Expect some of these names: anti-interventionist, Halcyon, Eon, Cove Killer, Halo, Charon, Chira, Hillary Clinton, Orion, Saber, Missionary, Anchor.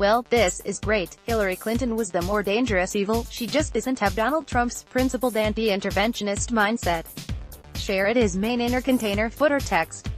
well, this is great, Hillary Clinton was the more dangerous evil, she just doesn't have Donald Trump's principled anti-interventionist mindset. Share it is main inner container footer text.